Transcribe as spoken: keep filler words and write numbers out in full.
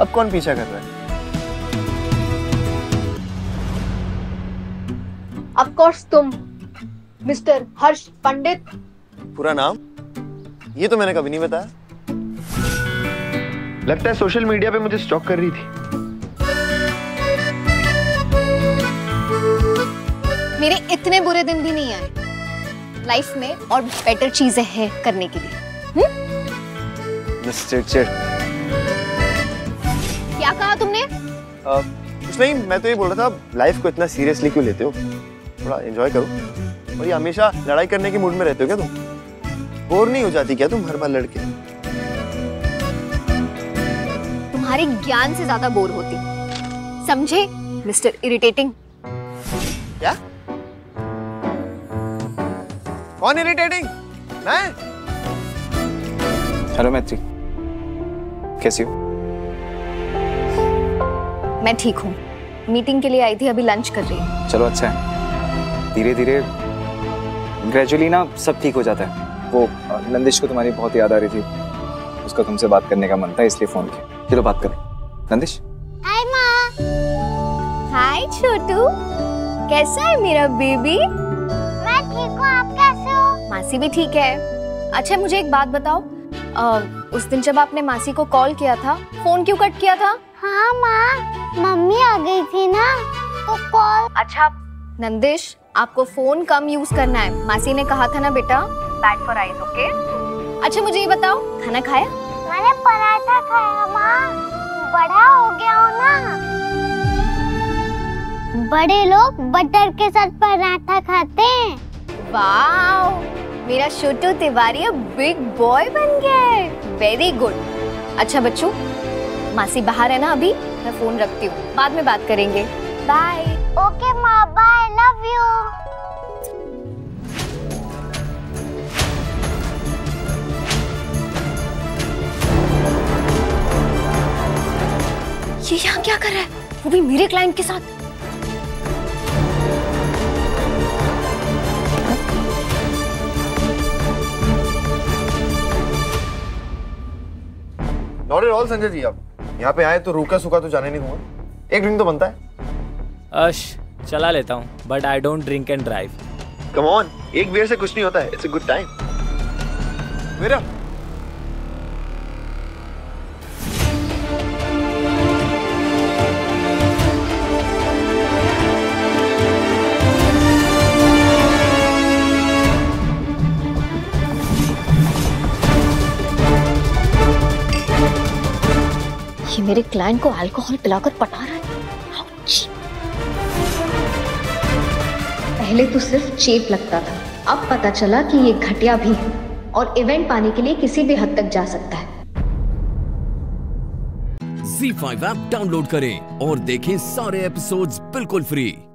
अब कौन पीछा कर रहा है? Of course तुम, मिस्टर हर्ष पंडित। पूरा नाम? ये तो मैंने कभी नहीं बताया। लगता है सोशल मीडिया पे मुझे स्टॉक कर रही थी। मेरे इतने बुरे दिन भी नहीं आए। लाइफ में और बेटर चीजें हैं करने के लिए। हम्म? मिस्टर चेट। क्या कहा तुमने? uh, कुछ नहीं, मैं तो ये बोल रहा था, लाइफ को इतना सीरियसली क्यों लेते हो? थोड़ा एंजॉय करो। और ये हमेशा लड़ाई करने के मूड में रहते हो क्या तुम? बोर नहीं हो जाती क्या तुम हर बार लड़के? तुम्हारे ज्ञान से ज्यादा बोर होती, समझे मिस्टर इरिटेटिंग। क्या? कौन इरिटेटिंग? मैं? हेलो मैत्री, कैसी हो? मैं ठीक हूँ, मीटिंग के लिए आई थी, अभी लंच कर रही हूँ। चलो अच्छा है, धीरे धीरे ग्रेजुअली ना सब ठीक हो जाता है। वो नंदिश को तुम्हारी बहुत याद आ रही थी, उसका तुमसे बात करने का मन था, इसलिए फोन किया। चलो बात करें। नंदिश। हाय माँ। हाय छोटू, कैसा है मेरा बेबी? मैं ठीक हूँ, आप कैसे हो? मासी भी ठीक है। अच्छा मुझे एक बात बताओ, आ, उस दिन जब आपने मासी को कॉल किया था, फोन क्यों कट किया था? हाँ माँ, मम्मी आ गई थी ना तो कॉल। अच्छा नंदिश, आपको फोन कम यूज करना है, मासी ने कहा था ना बेटा। Bad for eyes, okay? अच्छा मुझे ये बताओ, खाना खाया? मैंने पराठा खाया माँ। बड़ा हो गया हो ना, बड़े लोग बटर के साथ पराठा खाते हैं। वाह, मेरा छोटू तिवारी अब बिग बॉय बन गया है, वेरी गुड। अच्छा बच्चों, मासी बाहर है ना अभी, मैं फोन रखती हूँ, बाद में बात करेंगे। बाय। ओके माँ, बाय, लव यू। ये यहाँ क्या कर रहा है, वो भी मेरे क्लाइंट के साथ? Not at all Sanjay ji, आप यहाँ पे आए तो रूखा सूखा तो जाने नहीं दूंगा। एक ड्रिंक तो बनता है। अश, चला लेता हूँ, but I don't drink and drive. Come on, एक बियर से कुछ नहीं होता है, इट्स अ गुड टाइम। मेरा मेरे क्लाइंट को अल्कोहल पिलाकर पटा रहा है। आउच। पहले तो सिर्फ चेप लगता था, अब पता चला कि ये घटिया भी है और इवेंट पाने के लिए किसी भी हद तक जा सकता है। ज़ी फाइव ऐप डाउनलोड करें और देखें सारे एपिसोड्स बिल्कुल फ्री।